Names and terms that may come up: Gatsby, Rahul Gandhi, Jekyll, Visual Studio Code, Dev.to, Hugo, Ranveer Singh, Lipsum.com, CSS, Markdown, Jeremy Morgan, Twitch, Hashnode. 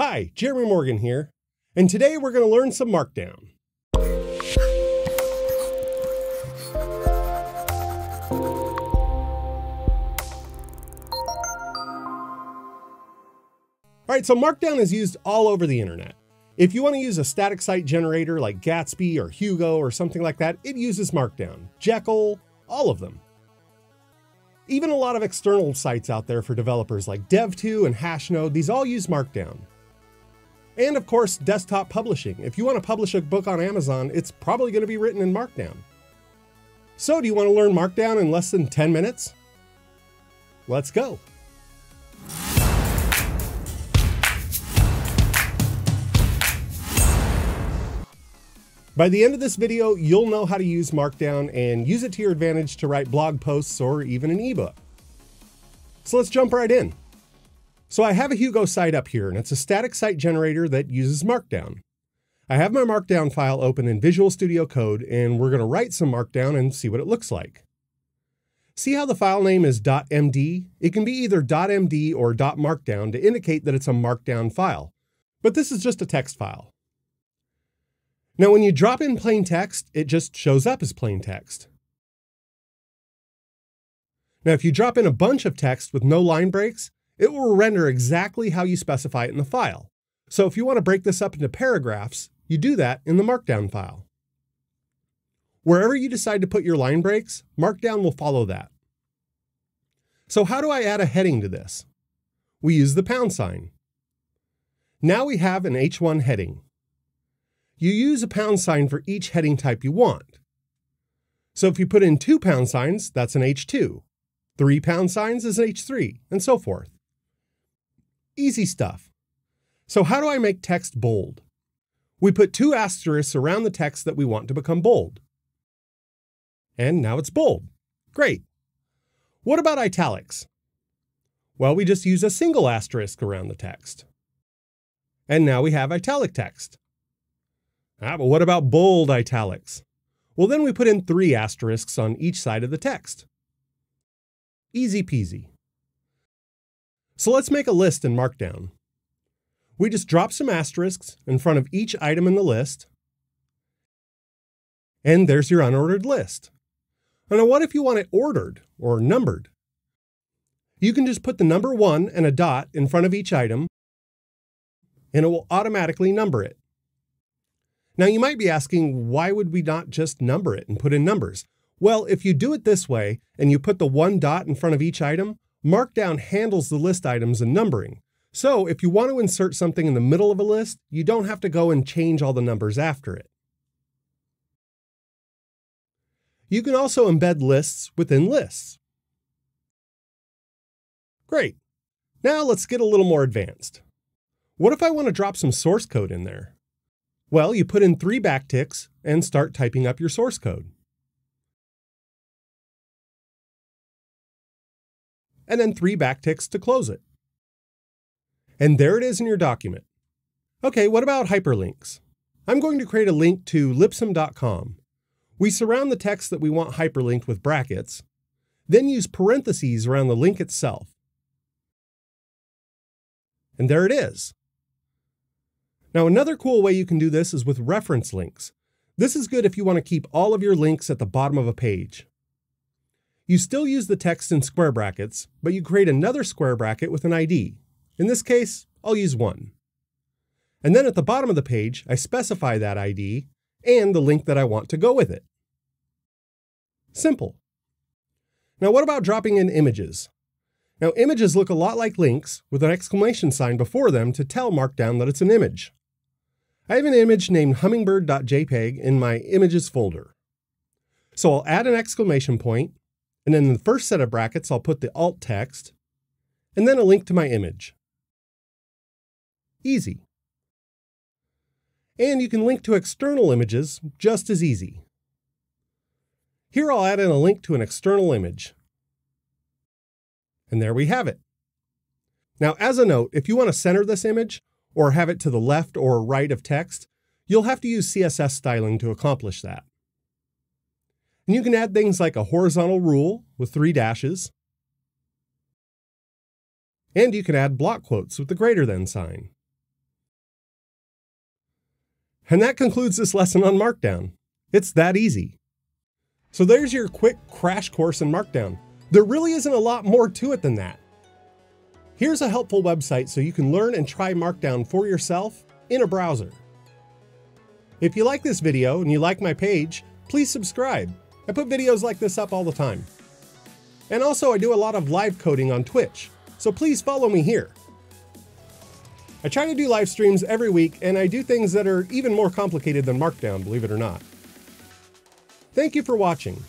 Hi, Jeremy Morgan here, and today we're going to learn some Markdown. All right, so Markdown is used all over the internet. If you want to use a static site generator like Gatsby or Hugo or something like that, it uses Markdown. Jekyll, all of them. Even a lot of external sites out there for developers like Dev.to and Hashnode, these all use Markdown. And of course, desktop publishing. If you want to publish a book on Amazon, it's probably going to be written in Markdown. So do you want to learn Markdown in less than 10 minutes? Let's go. By the end of this video, you'll know how to use Markdown and use it to your advantage to write blog posts or even an ebook. So let's jump right in. So I have a Hugo site up here, and it's a static site generator that uses Markdown. I have my Markdown file open in Visual Studio Code, and we're going to write some Markdown and see what it looks like. See how the file name is .md? It can be either .md or .markdown to indicate that it's a Markdown file, but this is just a text file. Now, when you drop in plain text, it just shows up as plain text. Now, if you drop in a bunch of text with no line breaks, it will render exactly how you specify it in the file. So if you want to break this up into paragraphs, you do that in the Markdown file. Wherever you decide to put your line breaks, Markdown will follow that. So how do I add a heading to this? We use the $. Now we have an H1 heading. You use a $. for each heading type you want. So if you put in 2 $, that's an H2. 3 $is an H3, and so forth. Easy stuff. So how do I make text bold? We put 2 asterisks around the text that we want to become bold. And now it's bold. Great. What about italics? Well, we just use a single asterisk around the text. And now we have italic text. But what about bold italics? Well, then we put in 3 asterisks on each side of the text. Easy peasy. So let's make a list in Markdown. We just drop some asterisks in front of each item in the list. And there's your unordered list. Now, what if you want it ordered or numbered? You can just put the number 1 and a dot in front of each item, and it will automatically number it. Now, you might be asking, why would we not just number it and put in numbers? Well, if you do it this way, and you put the 1 dot in front of each item, Markdown handles the list items in numbering. So if you want to insert something in the middle of a list, you don't have to go and change all the numbers after it. You can also embed lists within lists. Great. Now let's get a little more advanced. What if I want to drop some source code in there? Well, you put in 3 backticks and start typing up your source code. And then 3 backticks to close it. And there it is in your document. Okay, what about hyperlinks? I'm going to create a link to Lipsum.com. We surround the text that we want hyperlinked with brackets, then use parentheses around the link itself. And there it is. Now, another cool way you can do this is with reference links. This is good if you want to keep all of your links at the bottom of a page. You still use the text in square brackets, but you create another square bracket with an ID. In this case, I'll use 1. And then at the bottom of the page, I specify that ID and the link that I want to go with it. Simple. Now, what about dropping in images? Now, images look a lot like links with an exclamation sign before them to tell Markdown that it's an image. I have an image named hummingbird.jpg in my images folder. So I'll add an exclamation point, and then in the first set of brackets, I'll put the alt text, and then a link to my image. Easy. And you can link to external images just as easy. Here I'll add in a link to an external image. And there we have it. Now, as a note, if you want to center this image or have it to the left or right of text, you'll have to use CSS styling to accomplish that. And you can add things like a horizontal rule with 3 dashes. And you can add block quotes with the greater than sign. And that concludes this lesson on Markdown. It's that easy. So there's your quick crash course in Markdown. There really isn't a lot more to it than that. Here's a helpful website so you can learn and try Markdown for yourself in a browser. If you like this video and you like my page, please subscribe. I put videos like this up all the time. And also I do a lot of live coding on Twitch, so please follow me here. I try to do live streams every week, and I do things that are even more complicated than Markdown, believe it or not. Thank you for watching.